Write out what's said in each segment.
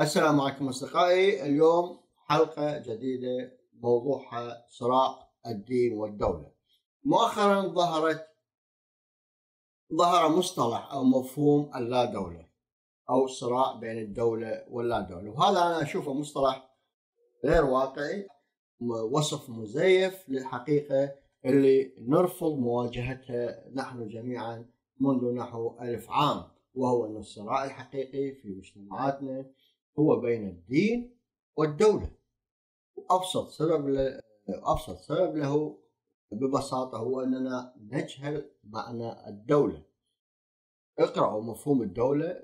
السلام عليكم أصدقائي. اليوم حلقة جديدة موضوعها صراع الدين والدولة. مؤخرا ظهر مصطلح أو مفهوم اللا دولة أو صراع بين الدولة واللا دولة، وهذا أنا أشوفه مصطلح غير واقعي، وصف مزيف للحقيقة اللي نرفض مواجهتها نحن جميعا منذ نحو 1000 عام، وهو أن الصراع الحقيقي في مجتمعاتنا هو بين الدين والدولة. وأبسط سبب له ببساطة هو أننا نجهل معنى الدولة. اقرأوا مفهوم الدولة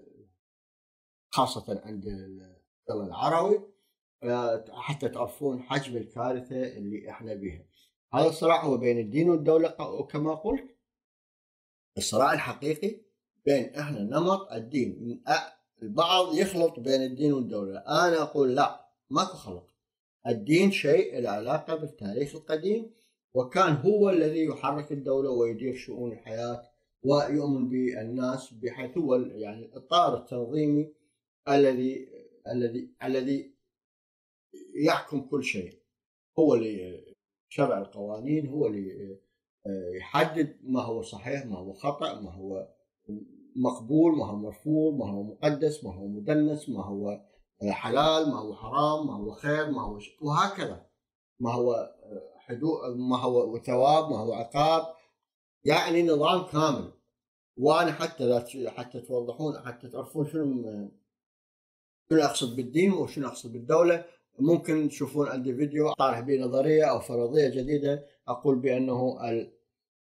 خاصة عند الوطن العربي حتى تعرفون حجم الكارثة اللي احنا بها. هذا الصراع هو بين الدين والدولة، وكما قلت الصراع الحقيقي بين احنا نمط الدين. البعض يخلط بين الدين والدولة، أنا أقول لا، ماكو خلط. الدين شيء له علاقة بالتاريخ القديم، وكان هو الذي يحرك الدولة ويدير شؤون الحياة ويؤمن بالناس، بحيث هو يعني الإطار التنظيمي الذي يحكم كل شيء، هو اللي شرع القوانين، هو اللي يحدد ما هو صحيح، ما هو خطأ، ما هو مقبول، ما هو مرفوض، ما هو مقدس، ما هو مدنس، ما هو حلال، ما هو حرام، ما هو خير، ما هو وهكذا، ما هو حدود، ما هو ثواب، ما هو عقاب، يعني نظام كامل. وانا حتى توضحون، حتى تعرفون شنو اقصد بالدين وشنو اقصد بالدولة، ممكن تشوفون عندي فيديو طارح به نظرية او فرضية جديدة اقول بانه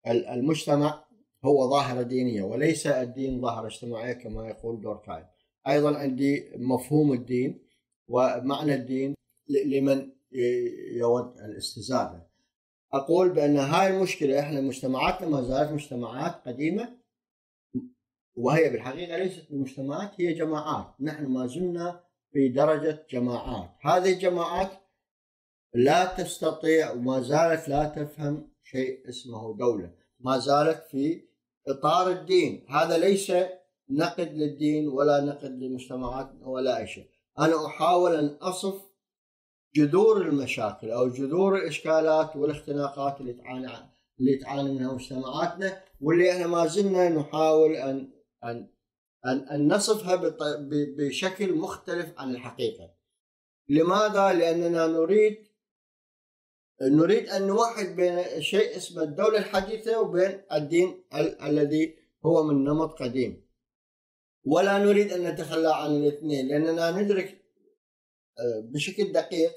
المجتمع هو ظاهرة دينية وليس الدين ظاهرة اجتماعية كما يقول دوركايم. أيضا عندي مفهوم الدين ومعنى الدين لمن يود الاستزادة. أقول بأن هاي المشكلة إحنا مجتمعاتنا ما زالت مجتمعات قديمة، وهي بالحقيقة ليست مجتمعات، هي جماعات. نحن ما زلنا في درجة جماعات. هذه الجماعات لا تستطيع وما زالت لا تفهم شيء اسمه دولة، ما زالت في إطار الدين. هذا ليس نقد للدين ولا نقد للمجتمعات ولا أي شيء، أنا أحاول أن أصف جذور المشاكل أو جذور الإشكالات والاختناقات اللي تعاني منها مجتمعاتنا، واللي إحنا ما زلنا نحاول أن نصفها بشكل مختلف عن الحقيقة. لماذا؟ لأننا نريد أن نوحد بين شيء اسمه الدولة الحديثة وبين الدين الذي هو من نمط قديم، ولا نريد أن نتخلى عن الاثنين، لأننا ندرك بشكل دقيق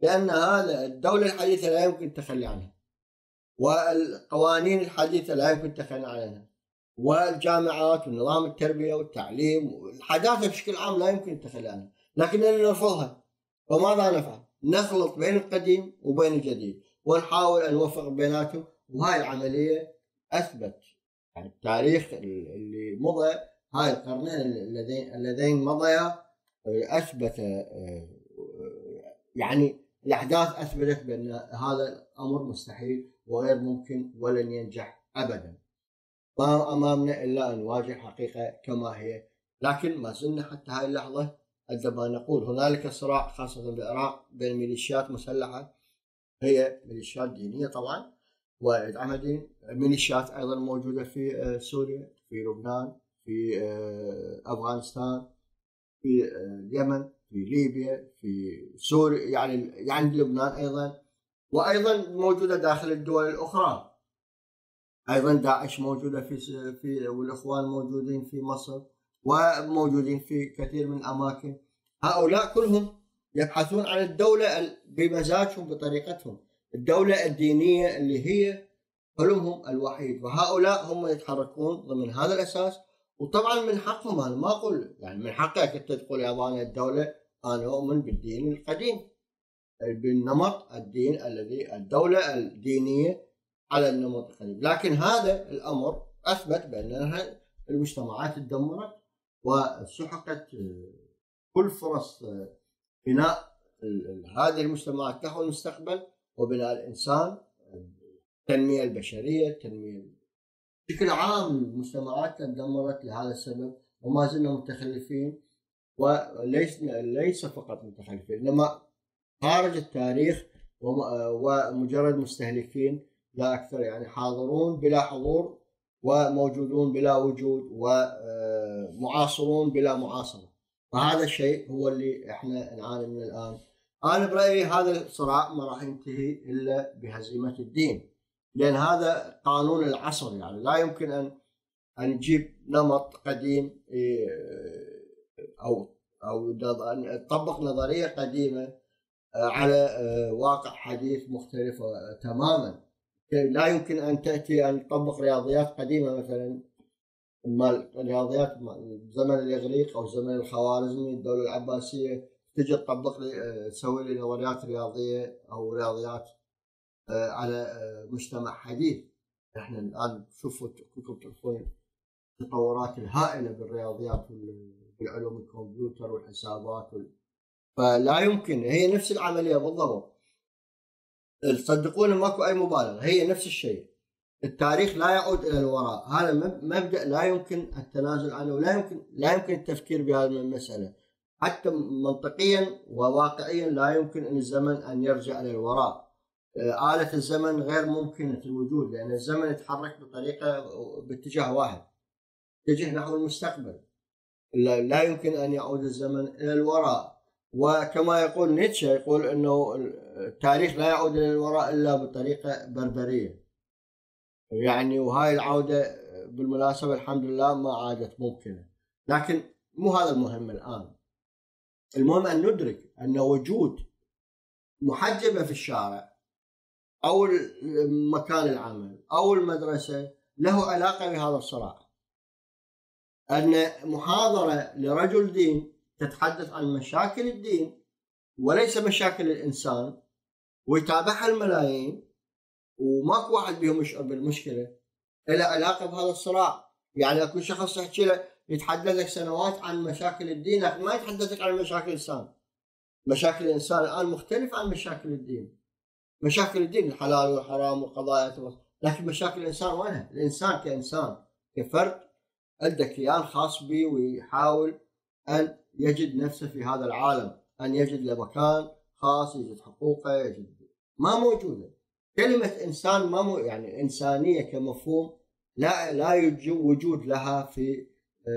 بأن هذا الدولة الحديثة لا يمكن التخلي عنها، والقوانين الحديثة لا يمكن التخلي عنها، والجامعات ونظام التربية والتعليم والحداثة بشكل عام لا يمكن التخلي عنها، لكننا نرفضها. فماذا نفعل؟ نخلط بين القديم وبين الجديد ونحاول أن نوفق بيناتهم، وهاي العملية أثبت يعني التاريخ اللي مضى، هاي القرنين اللذين مضيا أثبت، يعني الأحداث أثبتت بأن هذا الأمر مستحيل وغير ممكن ولن ينجح أبدا. ما أمامنا إلا أن نواجه الحقيقة كما هي، لكن ما زلنا حتى هاي اللحظة عندما نقول هنالك صراع خاصة بالعراق بين ميليشيات مسلحة، هي ميليشيات دينية طبعا ويدعمها دين، ميليشيات أيضا موجودة في سوريا، في لبنان، في أفغانستان، في اليمن، في ليبيا، في سوريا، يعني لبنان أيضا، وأيضا موجودة داخل الدول الأخرى. أيضا داعش موجودة في والإخوان موجودين في مصر وموجودين في كثير من الأماكن. هؤلاء كلهم يبحثون عن الدولة بمزاجهم بطريقتهم، الدولة الدينية اللي هي حلمهم الوحيد، وهؤلاء هم يتحركون ضمن هذا الأساس. وطبعا من حقهم، انا ما اقول يعني من حقك انت تقول يا ابانا الدوله، انا اؤمن بالدين القديم، بالنمط الدين الذي الدوله الدينيه على النمط القديم، لكن هذا الامر اثبت بانها المجتمعات تدمرت وسحقت كل فرص بناء هذه المجتمعات نحو المستقبل وبناء الانسان، التنميه البشريه، التنميه بشكل عام. مجتمعاتنا تدمرت لهذا السبب، وما زلنا متخلفين وليس فقط متخلفين انما خارج التاريخ ومجرد مستهلكين لا اكثر، يعني حاضرون بلا حضور وموجودون بلا وجود ومعاصرون بلا معاصره. فهذا الشيء هو اللي احنا نعاني منه الان. انا برايي هذا الصراع ما راح ينتهي الا بهزيمه الدين، لان هذا قانون العصر، يعني لا يمكن ان نجيب نمط قديم او نطبق نظريه قديمه على واقع حديث مختلف تماما. لا يمكن ان تاتي ان تطبق رياضيات قديمه مثلا الرياضيات زمن الاغريق او زمن الخوارزمي الدوله العباسيه، تجي تطبق تسوي لي نظريات رياضيه او رياضيات على مجتمع حديث. احنا الان شوفوا تشوفون التطورات الهائله بالرياضيات والعلوم الكمبيوتر والحسابات فلا يمكن، هي نفس العمليه بالضبط. تصدقون ماكو اي مبالغه، هي نفس الشيء. التاريخ لا يعود الى الوراء، هذا مبدا لا يمكن التنازل عنه، لا يمكن التفكير بهذه المساله حتى منطقيا وواقعيا. لا يمكن ان الزمن ان يرجع الى الوراء. آلة الزمن غير ممكنة الوجود، لأن الزمن يتحرك بطريقة باتجاه واحد، يتجه نحو المستقبل. لا يمكن أن يعود الزمن إلى الوراء، وكما يقول نيتشه يقول أنه التاريخ لا يعود إلى الوراء إلا بطريقة بربرية. يعني وهاي العودة بالمناسبة الحمد لله ما عادت ممكنة، لكن مو هذا المهم الآن. المهم أن ندرك أن وجود محجبة في الشارع أو مكان العمل أو المدرسة له علاقة بهذا الصراع. أن محاضرة لرجل دين تتحدث عن مشاكل الدين وليس مشاكل الإنسان ويتابعها الملايين وماكو واحد بهم يشعر بالمشكلة، له علاقة بهذا الصراع. يعني أكو شخص يحكي له يتحدث لك سنوات عن مشاكل الدين، لكن ما يتحدث لك عن مشاكل الإنسان. مشاكل الإنسان الآن مختلفة عن مشاكل الدين. مشاكل الدين الحلال والحرام والقضايا، لكن مشاكل الانسان وينها؟ الانسان كانسان كفرد عنده كيان خاص به ويحاول ان يجد نفسه في هذا العالم، ان يجد له مكان خاص، يجد حقوقه، يجد ما موجوده. كلمه انسان ما يعني انسانيه كمفهوم لا يوجد وجود لها في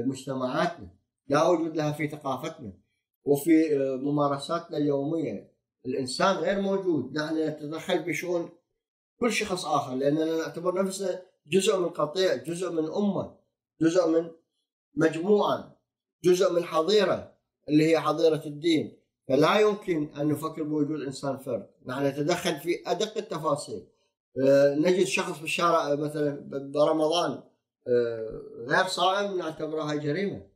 مجتمعاتنا، لا وجود لها في ثقافتنا وفي ممارساتنا اليوميه. الانسان غير موجود، نحن نتدخل بشؤون كل شخص اخر لاننا نعتبر نفسنا جزء من قطيع، جزء من امه، جزء من مجموعه، جزء من حظيره اللي هي حظيره الدين. فلا يمكن ان نفكر بوجود انسان فرد، نحن نتدخل في ادق التفاصيل. نجد شخص بالشارع مثلا برمضان غير صائم نعتبرها جريمه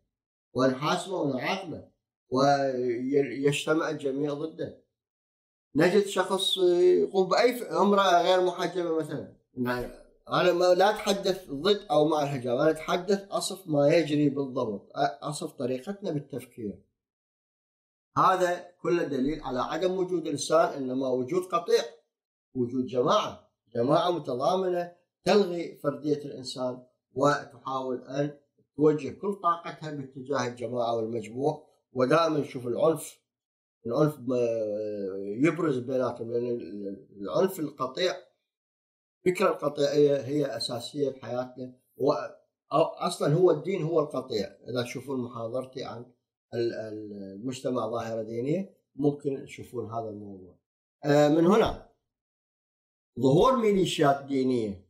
ونحاسبه ونعاقبه ويجتمع الجميع ضده. نجد شخص يقوم باي امراه غير محجبه مثلا، يعني انا لا اتحدث ضد او مع الحجاب، انا اتحدث اصف ما يجري بالضبط، اصف طريقتنا بالتفكير. هذا كله دليل على عدم وجود الانسان، انما وجود قطيع، وجود جماعه متضامنه تلغي فرديه الانسان وتحاول ان توجه كل طاقتها باتجاه الجماعه والمجموع. ودائما نشوف العنف يبرز بيناتهم، لان العنف القطيع، الفكره القطيعيه هي اساسيه بحياتنا، واصلا هو الدين هو القطيع. اذا تشوفون محاضرتي عن المجتمع ظاهره دينيه ممكن تشوفون هذا الموضوع. من هنا ظهور ميليشيات دينيه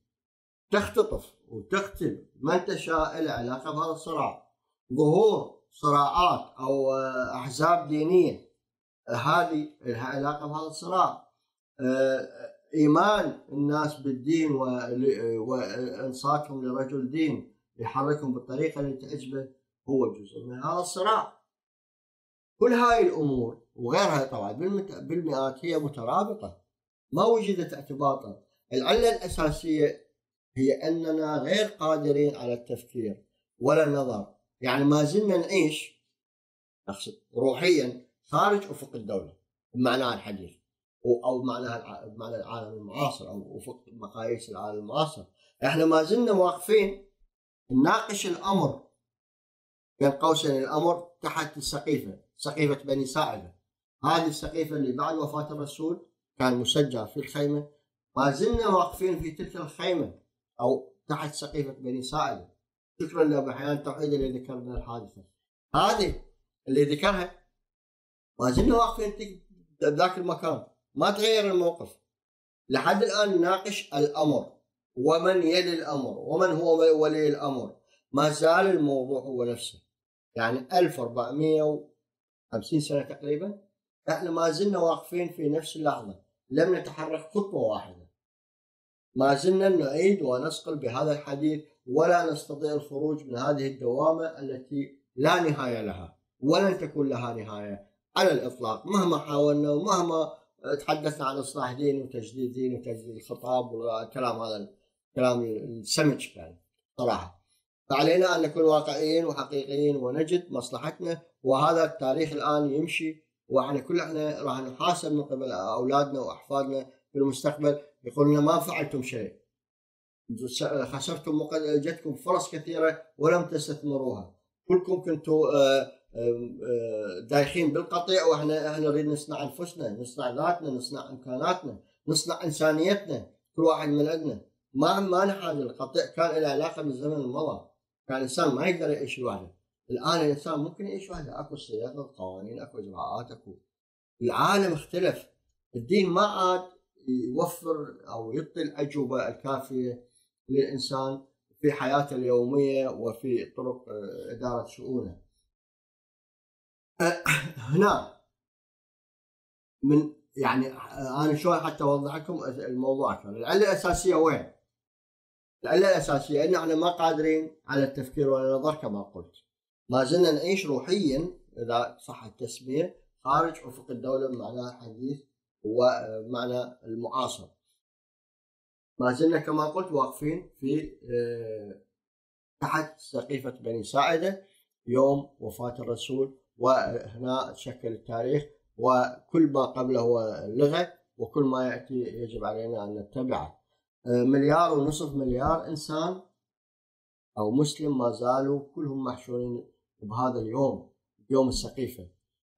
تختطف وتقتل من تشاء له علاقه بهذا الصراع. ظهور صراعات او احزاب دينيه هذه لها علاقه بهذا الصراع. ايمان الناس بالدين وانصاتهم لرجل دين يحركهم بالطريقه اللي تعجبه هو جزء من هذا الصراع. كل هاي الامور وغيرها طبعا بالمئات هي مترابطه، ما وجدت اعتباطا. العله الاساسيه هي اننا غير قادرين على التفكير ولا النظر، يعني ما زلنا نعيش روحيا خارج أفق الدولة بمعناها الحديث أو بمعنى العالم المعاصر أو أفق مقاييس العالم المعاصر. إحنا ما زلنا واقفين نناقش الأمر بين قوسين الامر تحت السقيفه، سقيفه بني ساعده. هذه السقيفه اللي بعد وفاه الرسول كان مسجع في الخيمه، ما زلنا واقفين في تلك الخيمه او تحت سقيفه بني ساعده. شكرا لابو حيان التوحيد اللي ذكرنا الحادثه. هذه اللي ذكرها ما زلنا واقفين بذاك المكان، ما تغير الموقف. لحد الان نناقش الامر ومن يلي الامر ومن هو ولي الامر، ما زال الموضوع هو نفسه. يعني 1450 سنه تقريبا احنا ما زلنا واقفين في نفس اللحظه، لم نتحرك خطوه واحده. ما زلنا نعيد ونصقل بهذا الحديث ولا نستطيع الخروج من هذه الدوامه التي لا نهايه لها ولن تكون لها نهايه على الاطلاق، مهما حاولنا ومهما تحدثنا عن اصلاح دين وتجديد دين وتجديد الخطاب والكلام هذا الكلام السمج يعني صراحه. فعلينا ان نكون واقعيين وحقيقيين ونجد مصلحتنا، وهذا التاريخ الان يمشي، واحنا كلنا راح نحاسب من قبل اولادنا واحفادنا في المستقبل، يقولون ما فعلتم شيء، خسرتم جتكم فرص كثيره ولم تستثمروها، كلكم كنتوا دايخين بالقطيع، واحنا نريد نصنع انفسنا، نصنع ذاتنا، نصنع امكاناتنا، نصنع انسانيتنا كل واحد من عندنا. ما نحاول. القطيع كان له علاقه بالزمن المضى، كان الانسان ما يقدر يعيش لوحده. الان الانسان ممكن يعيش وحده، اكو سياسه وقوانين، اكو اجراءات، اكو العالم اختلف. الدين ما عاد يوفر او يعطي الاجوبه الكافيه للانسان في حياته اليوميه وفي طرق اداره شؤونه. هنا من يعني انا شوي حتى اوضح لكم الموضوع اكثر. العله الاساسيه وين؟ العله الاساسيه ان احنا ما قادرين على التفكير ولا النظر كما قلت. ما زلنا نعيش روحيا اذا صح التسميه خارج افق الدوله بمعناها الحديث ومعنى المعاصر. ما زلنا كما قلت واقفين في تحت سقيفه بني ساعده يوم وفاه الرسول، وهنا تشكل التاريخ، وكل ما قبله هو لغة، وكل ما يأتي يجب علينا أن نتبعه. 1.5 مليار إنسان أو مسلم ما زالوا كلهم محشورين بهذا اليوم، يوم السقيفة.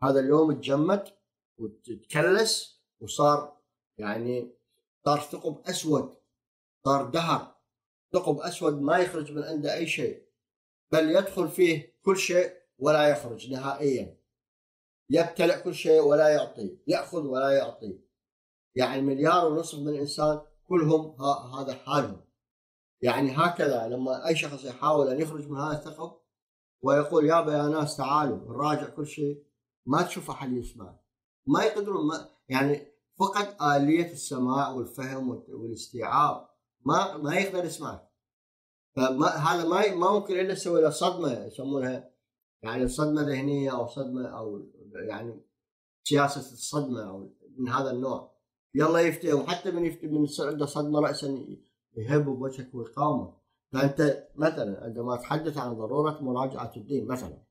هذا اليوم تجمد وتكلس وصار يعني صار ثقب أسود، صار دهر، ثقب أسود ما يخرج من عنده أي شيء، بل يدخل فيه كل شيء ولا يخرج نهائيا، يبتلع كل شيء ولا يعطي، يأخذ ولا يعطي. يعني 1.5 مليار من الإنسان كلهم هذا حالهم. يعني هكذا لما أي شخص يحاول أن يخرج من هذا الثقب ويقول يابا يا ناس تعالوا نراجع كل شيء، ما تشوف أحد يسمع، ما يقدرون. يعني فقد آلية السماع والفهم والاستيعاب، ما يقدر يسمع. فهذا ما ممكن إلا تسوي له صدمة يسمونها، يعني صدمة ذهنية أو صدمة أو يعني سياسة الصدمة أو من هذا النوع. يلا يفتي، وحتى من يفتي من يصير عنده صدمة رأسا يهب بوجهك ويقاومه. فأنت مثلا عندما أتحدث عن ضرورة مراجعة الدين مثلا،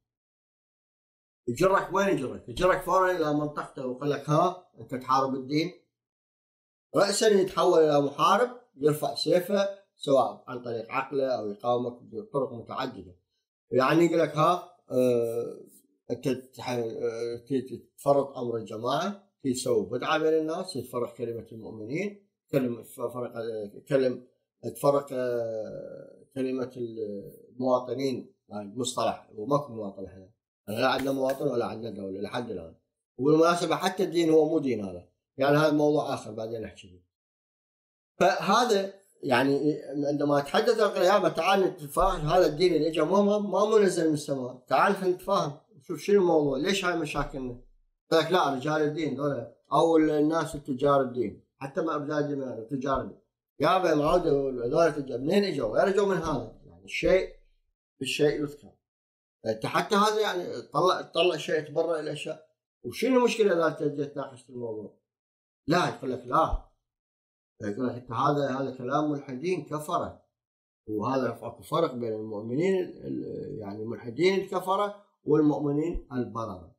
يجرك وين يجرك؟ يجرك فورا إلى منطقته ويقول لك ها أنت تحارب الدين. رأسا يتحول إلى محارب، يرفع سيفه سواء عن طريق عقله أو يقاومك بطرق متعددة. يعني يقول لك ها انت تفرض امر الجماعه، تسوي بدعه بين الناس، تفرق كلمه المؤمنين، تفرق كلمه المواطنين، المصطلح وماكو مواطن، احنا لا عندنا مواطن ولا عندنا دوله لحد الان. وبالمناسبه حتى الدين هو مو دين، هذا يعني هذا موضوع اخر بعدين نحكي فيه. فهذا يعني عندما اتحدث يابا تعال نتفاهم، هذا الدين اللي اجى ما منزل من السماء، تعال خلينا نتفاهم نشوف شنو الموضوع، ليش هاي مشاكلنا؟ قال لك لا رجال الدين ذولا او الناس تجار الدين، حتى ما رجال الدين تجار الدين. يابا معود ذولا منين اجوا؟ غير اجوا من هذا، يعني الشيء بالشيء يذكر. انت حتى هذا يعني تطلع شيء تبرر الاشياء، وشنو المشكله اذا تجي تناقش الموضوع؟ لا يقول لك لا، يقول لك انت هذا كلام ملحدين كفره، وهذا اكو فرق بين المؤمنين يعني الملحدين الكفره والمؤمنين البرره.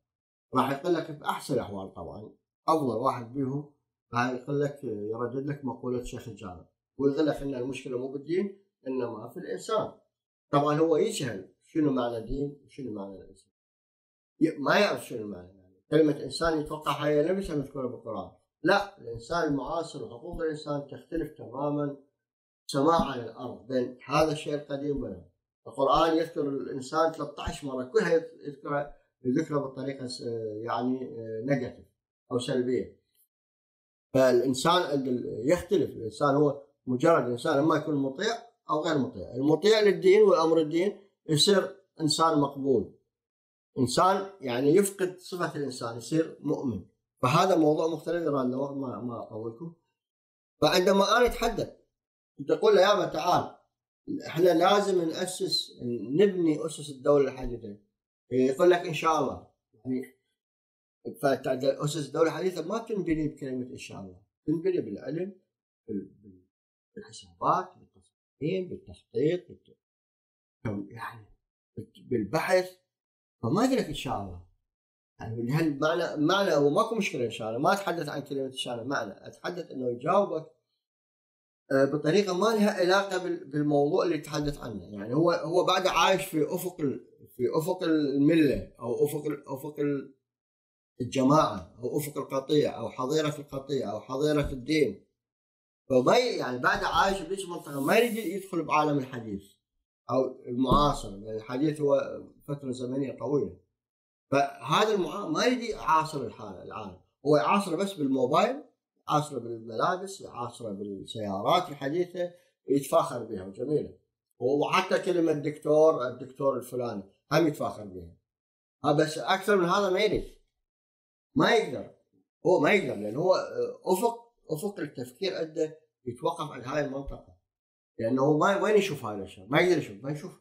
راح يقول لك باحسن الاحوال طبعا افضل واحد بيهم راح يقول لك يردد لك مقوله شيخ الجامع ويقول لك ان المشكله مو بالدين انما في الانسان. طبعا هو يجهل شنو معنى دين وشنو معنى الإنسان. ما يعرف شنو معنى يعني كلمة إنسان، يتوقع هي نفسها مذكورة بالقرآن. لا، الإنسان المعاصر وحقوق الإنسان تختلف تماما سماء عن الأرض بين هذا الشيء القديم ولا. القرآن يذكر الإنسان 13 مرة كلها يذكرها بطريقة يعني نيجاتيف أو سلبية. فالإنسان يختلف، الإنسان هو مجرد إنسان إما يكون مطيع أو غير مطيع. المطيع للدين والأمر الدين يصير إنسان مقبول، إنسان يعني يفقد صفة الإنسان يصير مؤمن. فهذا موضوع مختلف لأن الوقت ما أطولكم. فعندما أنا أتحدث تقول له يابا تعال احنا لازم نأسس نبني أسس الدولة الحديثة، يقول لك إن شاء الله. يعني فأسس الدولة الحديثة ما تنبني بكلمة إن شاء الله، تنبني بالعلم، بالحسابات، بالتصميم، بالتخطيط، يعني بالبحث. فما أقول لك إن شاء الله، يعني هالمعنى هو ماكو مشكلة إن شاء الله. ما أتحدث عن كلمة إن شاء الله معنى، أتحدث إنه يجاوبك بطريقه ما لها علاقه بالموضوع اللي تحدث عنه. يعني هو بعد عايش في افق المله او افق الجماعه او افق القطيع او حظيره القطيع او حظيره الدين. فما يعني بعد عايش بهيج منطقه، ما يريد يدخل بعالم الحديث او المعاصر، يعني الحديث هو فتره زمنيه طويله. فهذا ما يريد يعاصر العالم، هو يعاصره بس بالموبايل، عاصره بالملابس، عاصره بالسيارات الحديثه يتفاخر بها وجميله. وحتى كلمه الدكتور الفلاني هم يتفاخر بها. بس اكثر من هذا ما يريد، ما يقدر لان هو افق التفكير عنده يتوقف عن هاي المنطقه. لانه ما وين يشوف هذا الشيء، ما يقدر يشوف، ما يشوف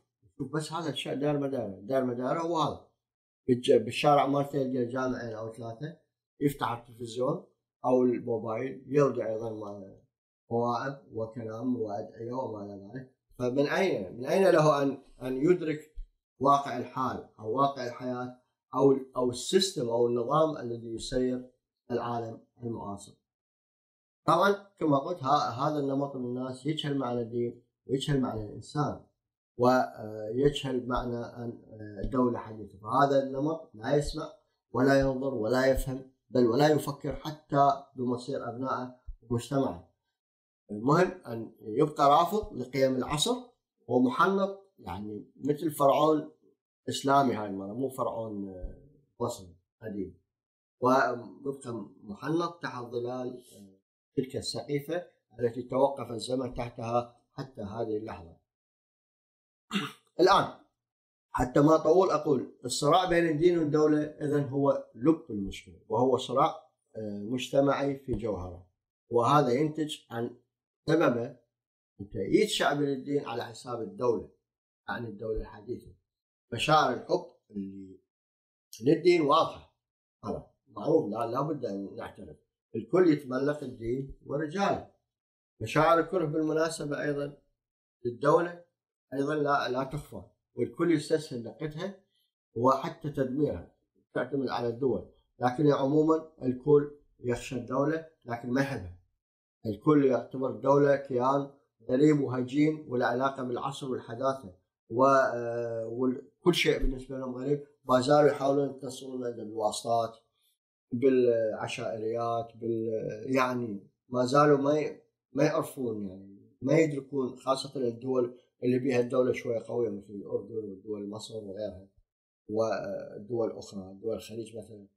بس هذا الشيء دار مداره هو هذا. بالشارع مالته يلقى جامعين او ثلاثه، يفتح التلفزيون أو الموبايل يلقى أيضا مواعظ وكلام وأدعية وما إلى ذلك. فمن أين له أن يدرك واقع الحال أو واقع الحياة أو السيستم أو النظام الذي يسير العالم المعاصر. طبعا كما قلت هذا النمط من الناس يجهل معنى الدين ويجهل معنى الإنسان ويجهل معنى الدولة حديثة. فهذا النمط لا يسمع ولا ينظر ولا يفهم بل ولا يفكر حتى بمصير أبنائه ومجتمعه. المهم أن يبقى رافض لقيم العصر ومحنط، يعني مثل فرعون إسلامي هاي المرة، مو فرعون مصري قديم. ويبقى محنط تحت ظلال تلك السقيفة التي توقف الزمن تحتها حتى هذه اللحظة. الآن حتى ما أطول أقول الصراع بين الدين والدولة إذن هو لب المشكلة، وهو صراع مجتمعي في جوهره. وهذا ينتج عن سببه تأييد شعب للدين على حساب الدولة، عن الدولة الحديثة. مشاعر الحب للدين واضحة، معروف، لا بد أن نعترف، الكل يتملق الدين ورجاله. مشاعر الكره بالمناسبة أيضا للدولة أيضا لا تخفى، والكل يستسهل نقدها وحتى تدميرها، تعتمد على الدول. لكن عموما الكل يخشى الدولة لكن ما يحبها. الكل يعتبر الدولة كيان غريب وهجين ولا علاقة بالعصر والحداثة، وكل شيء بالنسبة لهم غريب. ما زالوا يحاولون يتصلون بالواسطات، بالعشائريات، يعني ما زالوا ما يعرفون، يعني ما يدركون، خاصة الدول اللي بيها الدولة شوية قوية مثل الأردن ودول مصر وغيرها ودول أخرى، دول الخليج مثلا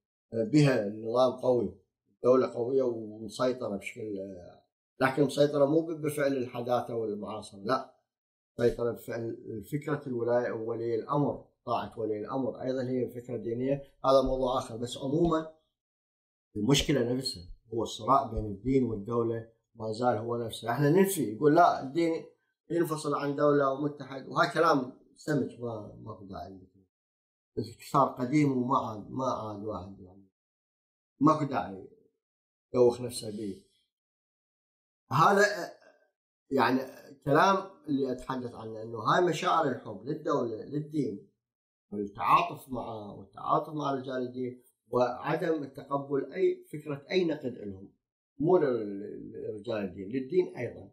بها نظام قوي، دولة قوية ومسيطرة بشكل، لكن مسيطرة مو بفعل الحداثة والمعاصرة، لا، مسيطرة بفعل فكرة الولاية وولي الأمر، طاعة ولي الأمر. أيضا هي فكرة دينية، هذا موضوع آخر. بس عموما المشكلة نفسها، هو الصراع بين الدين والدولة ما زال هو نفسه. احنا ننفي، يقول لا الدين ينفصل عن دولة ومتحد، وهذا كلام سمج ما في داعي، صار قديم وما عاد واحد، يعني ما في داعي يدوخ نفسه به. هذا يعني كلام اللي اتحدث عنه، انه هاي مشاعر الحب للدولة للدين والتعاطف معه والتعاطف مع رجال الدين وعدم التقبل اي فكرة اي نقد لهم، مو لرجال الدين، للدين ايضا.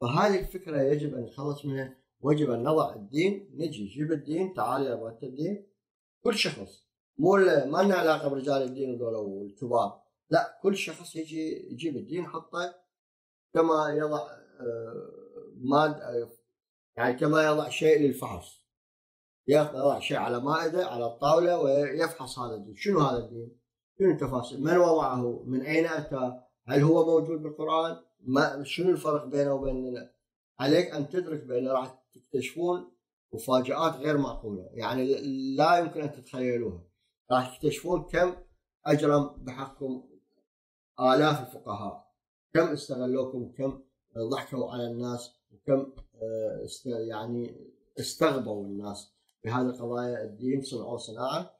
فهذه الفكرة يجب أن نتخلص منها وجب أن نضع الدين، نجي جيب الدين، تعال يا أبغى الدين. كل شخص، مو ما لنا علاقة برجال الدين هذول والكبار، لا كل شخص يجي يجيب الدين حطه كما يضع مادة، يعني كما يضع شيء للفحص، يضع شيء على مائدة على الطاولة ويفحص هذا الدين، شنو هذا الدين؟ شنو التفاصيل؟ من وضعه؟ من أين أتى؟ هل هو موجود بالقرآن؟ ما شنو الفرق بينه وبين؟ عليك أن تدرك بأن راح تكتشفون مفاجآت غير معقولة، يعني لا يمكن أن تتخيلوها، راح تكتشفون كم أجرم بحقكم آلاف الفقهاء، كم استغلوكم وكم ضحكوا على الناس وكم يعني استغبوا الناس بهذه القضايا. الدين صنعوا صناعة،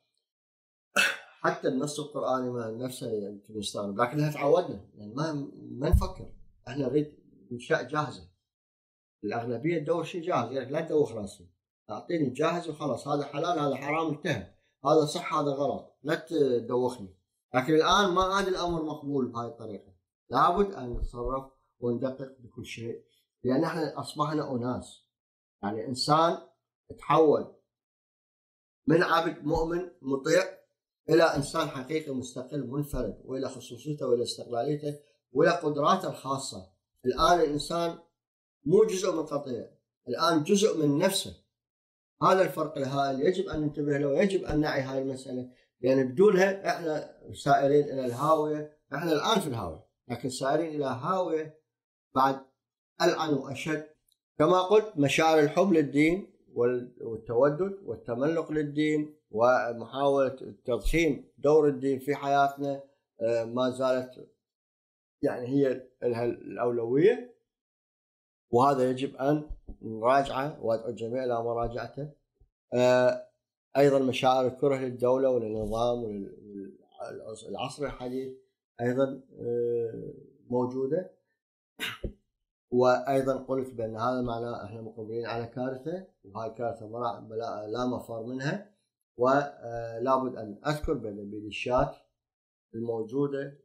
حتى النص القرآني ما نفسه يمكن يستغرب، لكنها تعودنا، يعني ما نفكر، احنا نريد إنشاء جاهزة. الأغلبية تدور شيء جاهز، يعني لا تدور خلاصي، أعطيني جاهز وخلاص، هذا حلال هذا حرام انتهى، هذا صح هذا غلط، لا تدوخني. لكن الآن ما عاد الأمر مقبول بهذه الطريقة، لابد أن نتصرف وندقق بكل شيء، لأن احنا أصبحنا أناس، يعني إنسان تحول من عبد مؤمن مطيع إلى إنسان حقيقي مستقل منفرد، وإلى خصوصيته وإلى استقلاليته وإلى قدراته الخاصة. الآن الإنسان مو جزء من قطيع، الآن جزء من نفسه. هذا الفرق الهائل يجب أن ننتبه له، ويجب أن نعي هذه المسألة، يعني بدونها إحنا سائرين إلى الهاوية. إحنا الآن في الهاوية، لكن سائرين إلى هاوية بعد ألعن وأشد. كما قلت، مشاعر الحب للدين والتودد والتملق للدين ومحاولة تضخيم دور الدين في حياتنا ما زالت، يعني هي الأولوية، وهذا يجب أن نراجعه، وأدعو الجميع إلى مراجعته. أيضا مشاعر الكره للدولة وللنظام والعصر الحديث أيضا موجودة. وأيضا قلت بأن هذا معناه إحنا مقبلين على كارثة، وهذه الكارثة لا مفر منها. ولابد أن أذكر بأن الميليشيات الموجودة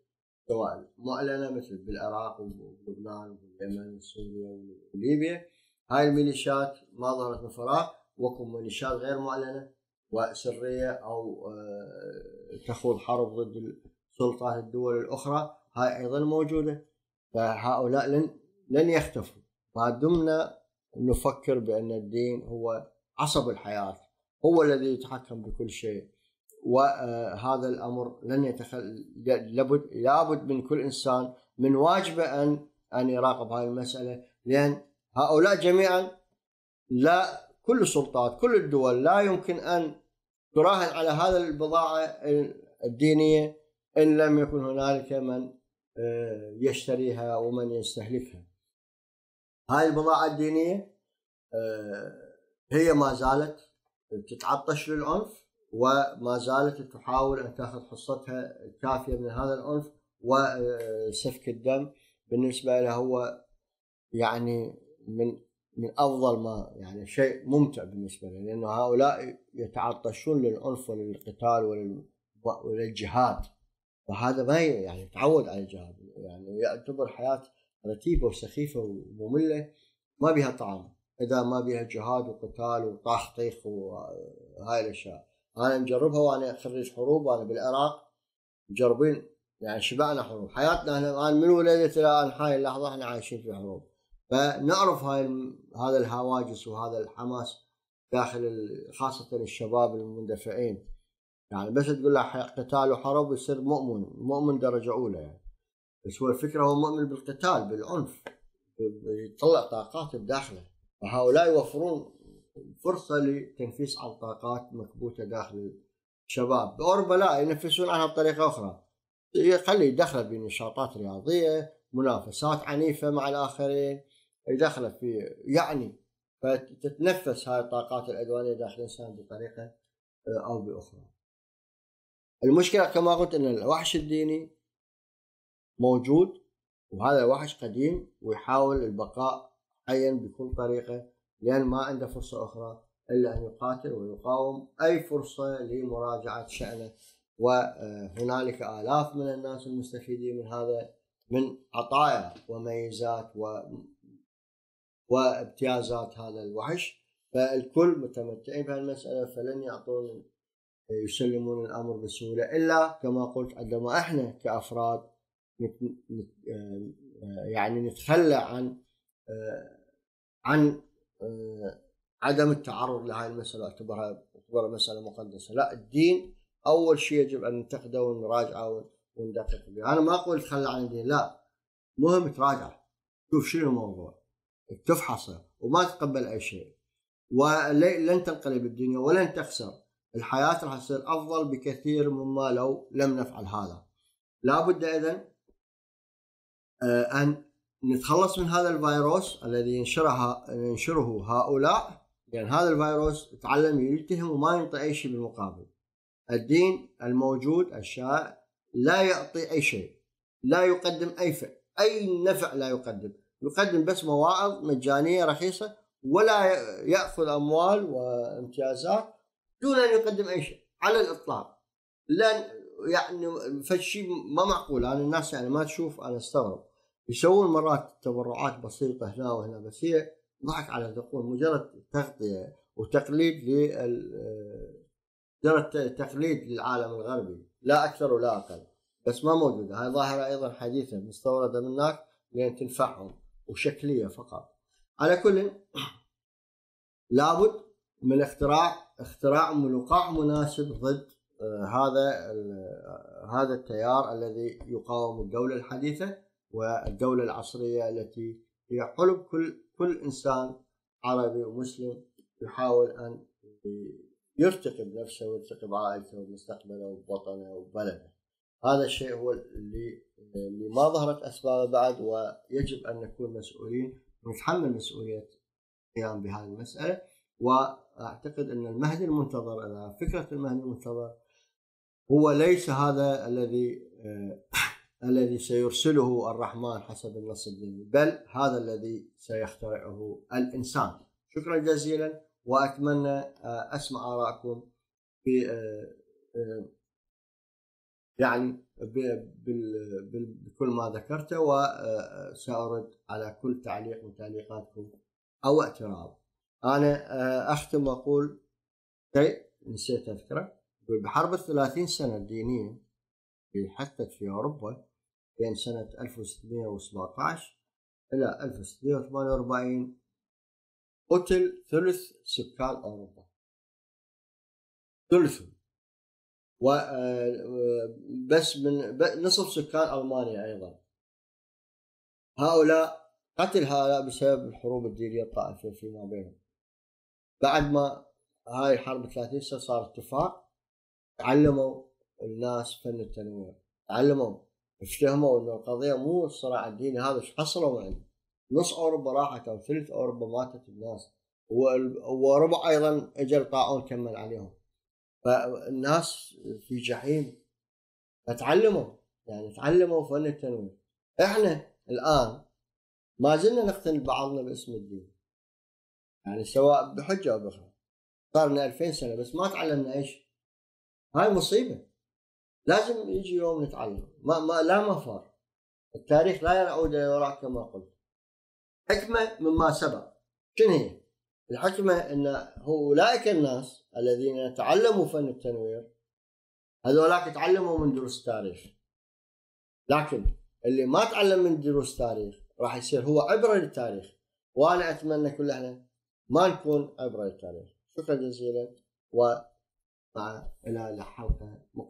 سواء معلنة مثل بالعراق ولبنان واليمن وسوريا وليبيا، هاي الميليشيات ما ظهرت من فراغ، وكم ميليشيات غير معلنة وسرية أو تخوض حرب ضد السلطات الدول الأخرى، هاي أيضا موجودة. فهؤلاء لن يختفوا ما دمنا نفكر بأن الدين هو عصب الحياة، هو الذي يتحكم بكل شيء. وهذا الأمر لن لابد من كل إنسان، من واجبه أن يراقب هذه المسألة، لأن هؤلاء جميعا، لا كل السلطات كل الدول لا يمكن أن تراهن على هذا البضاعة الدينية إن لم يكن هنالك من يشتريها ومن يستهلكها. هذه البضاعة الدينية هي ما زالت تتعطش للعنف، وما زالت تحاول أن تأخذ حصتها الكافية من هذا العنف وسفك الدم. بالنسبة له هو يعني من أفضل ما، يعني شيء ممتع بالنسبة له، لأن هؤلاء يتعطشون للعنف وللقتال وللجهاد، وهذا ما يعني تعود على الجهاد، يعني يعتبر حياة رتيبة وسخيفة ومملة ما بها طعام إذا ما بها جهاد وقتال وطاح طيخ وهاي الأشياء. أنا نجربها، وأنا خريج حروب، وأنا بالعراق مجربين، يعني شبعنا حروب حياتنا. احنا الآن من ولدت إلى أن هاي اللحظة احنا عايشين في حروب، فنعرف هذا الهواجس وهذا الحماس داخل خاصة الشباب المندفعين، يعني بس تقول له قتال وحرب يصير مؤمن درجة أولى، يعني بس هو الفكرة هو مؤمن بالقتال بالعنف، يطلع طاقات بداخله، وهؤلاء يوفرون فرصة لتنفيس عن طاقات مكبوتة داخل الشباب. بأوروبا لا ينفسون عنها بطريقة أخرى، يخلي يدخل بنشاطات رياضية، منافسات عنيفة مع الآخرين، يدخل في يعني فتتنفس هاي الطاقات العدوانية داخل الإنسان بطريقة أو بأخرى. المشكلة كما قلت أن الوحش الديني موجود، وهذا الوحش قديم ويحاول البقاء حيا بكل طريقة، لأن ما عنده فرصة أخرى إلا أن يقاتل ويقاوم أي فرصة لمراجعة شأنه. وهنالك آلاف من الناس المستفيدين من هذا، من عطايا وميزات وامتيازات هذا الوحش، فالكل متمتعين بهالمسألة فلن يعطون يسلمون الأمر بسهولة إلا كما قلت عندما احنا كأفراد يعني نتخلى عن عدم التعرض لهذه المسألة، اعتبرها مسألة مقدسة. لا، الدين أول شيء يجب أن نتخذه ونراجعه وندقق به. أنا ما أقول تخلى عن الدين، لا، مهم تراجع، شوف شنو الموضوع، تفحصه وما تقبل أي شيء، ولن تنقلب الدنيا ولن تخسر، الحياة راح تصير أفضل بكثير مما لو لم نفعل هذا. لابد إذن أن نتخلص من هذا الفيروس الذي ينشره هؤلاء، لأن يعني هذا الفيروس يتعلم يلتهم وما ينطي أي شيء بالمقابل. الدين الموجود الشائع لا يعطي أي شيء، لا يقدم أي نفع، لا يقدم بس مواعظ مجانية رخيصة، ولا يأخذ أموال وامتيازات دون أن يقدم أي شيء على الإطلاق. لأن يعني فشيء ما معقول، أنا الناس يعني ما تشوف، أنا استغرب يسوون مرات تبرعات بسيطة هنا وهنا، بس هي ضحك على الدقون، مجرد تغطية وتقليد للعالم الغربي، لا أكثر ولا أقل، بس ما موجودة. هاي ظاهرة أيضا حديثة مستوردة من هناك لأن تنفعهم وشكلية فقط. على كل، لابد من اختراع لقاح مناسب ضد هذا التيار الذي يقاوم الدولة الحديثة والدولة العصرية، التي هي حلم كل إنسان عربي ومسلم يحاول أن يرتقب نفسه ويرتقب عائلته ومستقبله ووطنه وبلده. هذا الشيء هو اللي ما ظهرت أسبابه بعد، ويجب أن نكون مسؤولين ونتحمل مسؤولية القيام بهذه المسألة. وأعتقد أن المهدي المنتظر، أنا فكرة المهدي المنتظر هو ليس هذا الذي سيرسله الرحمن حسب النص الديني، بل هذا الذي سيخترعه الإنسان. شكرا جزيلا، وأتمنى أسمع آراءكم في يعني بكل ما ذكرته، وسأرد على كل تعليق من تعليقاتكم أو اعتراض. أنا أختم وأقول شيء نسيت أذكره، بحرب ال30 سنة الدينية اللي حدثت في أوروبا بين سنة 1617 إلى 1648 قتل ثلث سكان أوروبا، ثلثهم، وبس من نصف سكان ألمانيا أيضا. هؤلاء قتل هؤلاء بسبب الحروب الدينية الطائفية فيما بينهم. بعد ما هاي حرب 30 سنة صار اتفاق، تعلموا الناس فن التنوير، تعلموا افتهموا أن القضية مو الصراع الديني هذا، حصلوا عنه نص أوروبا راحت أو ثلث أوروبا ماتت الناس، وربع أيضا اجى الطاعون كمل عليهم، فالناس في جحيم. فتعلموا، يعني تعلموا فن التنوير. احنا الآن ما زلنا نقتل بعضنا باسم الدين، يعني سواء بحجة أو بأخرى، صارنا 2000 سنة بس ما تعلمنا إيش. هاي مصيبة، لازم يجي يوم نتعلم، لا مفر، التاريخ لا يعود إلى وراء كما قلت. حكمة مما سبق، شنو هي؟ الحكمة أن أولئك الناس الذين تعلموا فن التنوير هذولاك تعلموا من دروس التاريخ، لكن اللي ما تعلم من دروس التاريخ راح يصير هو عبرة للتاريخ، وأنا أتمنى كلنا ما نكون عبرة للتاريخ. شكرا جزيلا، ومع إلى حلقة مقبلة.